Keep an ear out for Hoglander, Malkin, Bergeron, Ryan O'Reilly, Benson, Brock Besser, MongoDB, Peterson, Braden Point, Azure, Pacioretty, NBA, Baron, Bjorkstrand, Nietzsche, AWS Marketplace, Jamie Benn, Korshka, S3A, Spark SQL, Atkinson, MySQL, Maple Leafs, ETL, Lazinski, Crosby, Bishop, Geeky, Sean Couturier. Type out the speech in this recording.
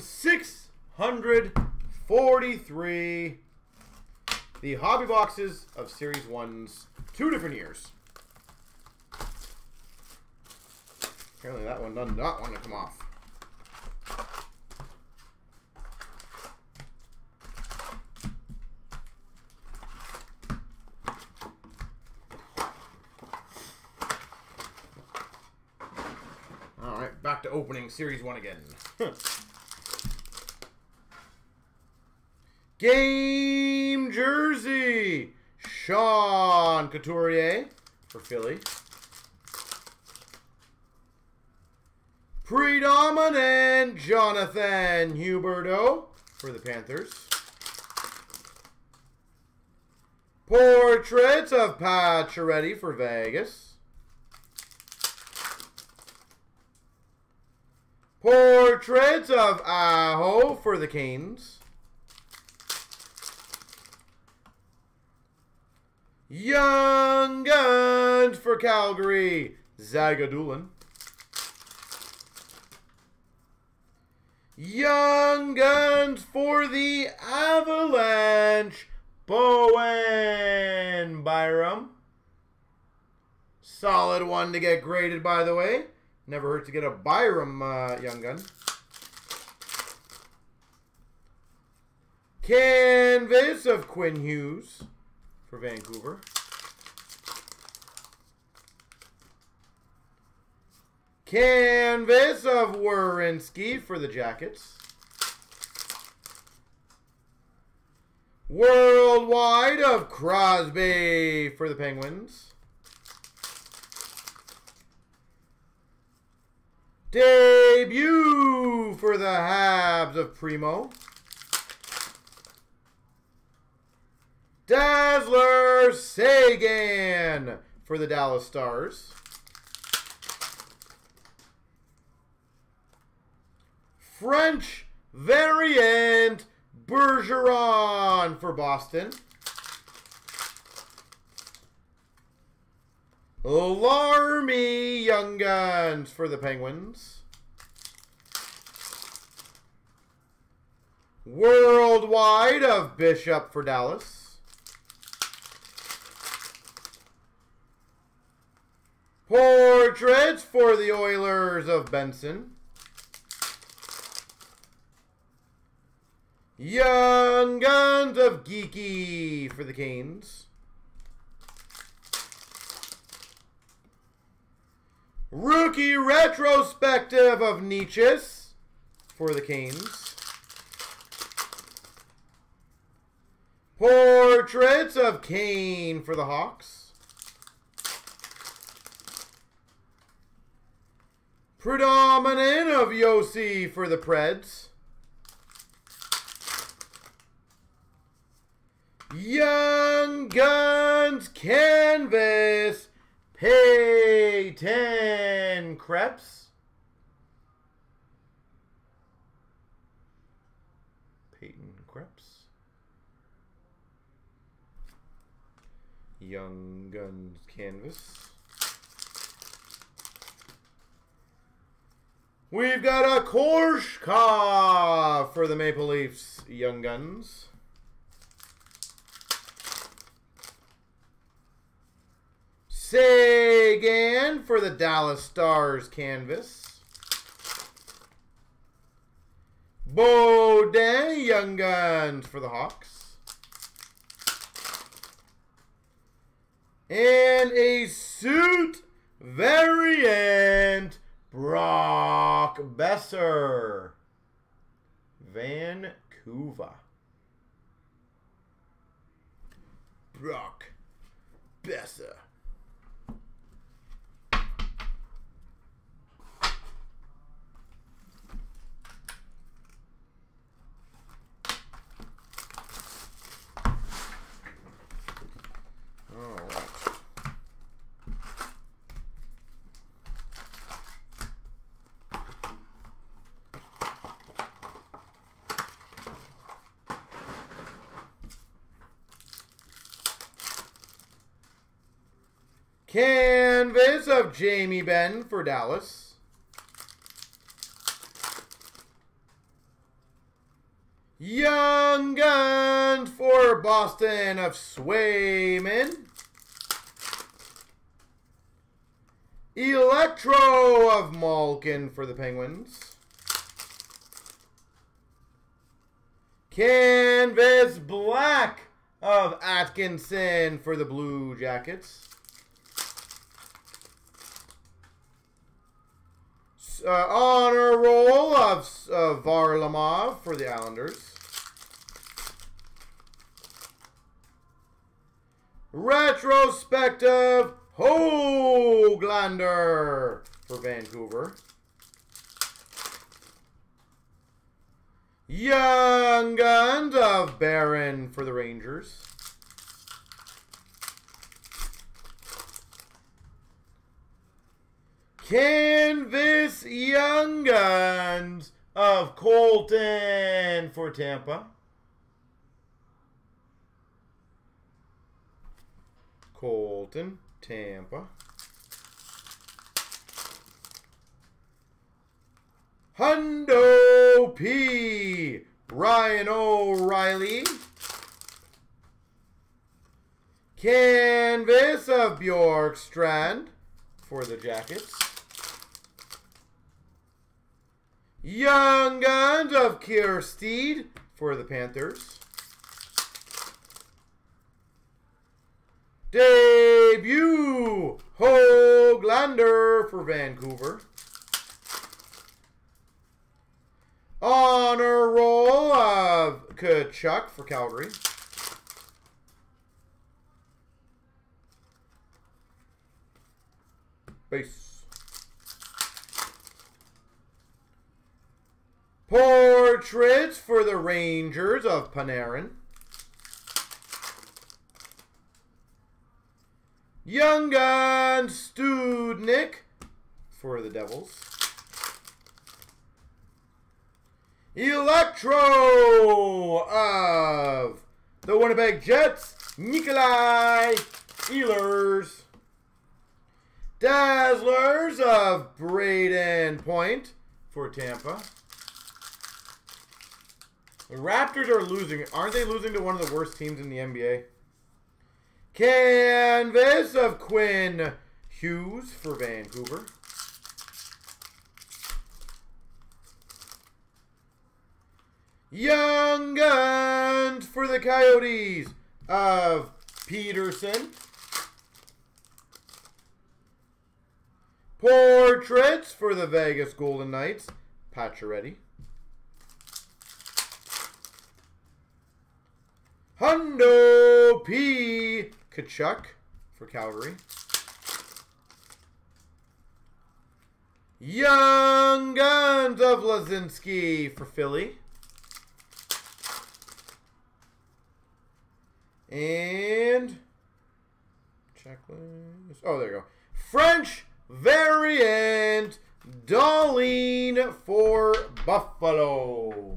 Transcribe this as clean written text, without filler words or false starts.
643, the hobby boxes of Series 1's 2 different years. Apparently that one does not want to come off. Alright, back to opening Series 1 again. Game jersey, Sean Couturier for Philly. Predominant, Jonathan Huberdeau for the Panthers. Portraits of Pacioretty for Vegas. Portraits of Aho for the Canes. Young Guns for Calgary, Zagadulin. Young Guns for the Avalanche, Bowen Byram. Solid one to get graded, by the way. Never hurt to get a Byram Young Gun. Canvas of Quinn Hughes for Vancouver. Canvas of Werenski for the Jackets. Worldwide of Crosby for the Penguins. Debut for the Habs of Primo. Dazzler Sagan for the Dallas Stars. French variant Bergeron for Boston. Larmy Young Guns for the Penguins. Worldwide of Bishop for Dallas. Portraits for the Oilers of Benson. Young Guns of Geeky for the Canes. Rookie Retrospective of Nietzsche for the Canes. Portraits of Kane for the Hawks. Predominant of Yossi for the Preds. Young Guns Canvas, Peyton Kreps. Peyton Kreps. Young Guns Canvas. We've got a Korshka for the Maple Leafs Young Guns. Sagan for the Dallas Stars Canvas. Boudreau Young Guns for the Hawks. And a suit variant Brock Besser, Vancouver. Brock Besser. Canvas of Jamie Benn for Dallas. Young Guns for Boston of Swayman. Electro of Malkin for the Penguins. Canvas Black of Atkinson for the Blue Jackets. Honor roll of Varlamov for the Islanders. Retrospective Hoglander for Vancouver. Young Guns of Baron for the Rangers. Canvas Young Guns of Colton for Tampa. Colton, Tampa. Hundo P, Ryan O'Reilly. Canvas of Bjorkstrand for the Jackets. Young Guns of Kierstead for the Panthers. Debut Hoglander for Vancouver. Honor roll of Kachuk for Calgary. Base. Portraits for the Rangers of Panarin. Young Guns Studnik for the Devils. Electro of the Winnipeg Jets, Nikolai Ehlers. Dazzlers of Braden Point for Tampa. The Raptors are losing. Aren't they losing to one of the worst teams in the NBA? Canvas of Quinn Hughes for Vancouver. Young Guns for the Coyotes of Peterson. Portraits for the Vegas Golden Knights, Pacioretty. Hundo P. Kachuk for Calgary. Young Guns of Lazinski for Philly. And checklist. Oh, there you go. French variant Darlene for Buffalo.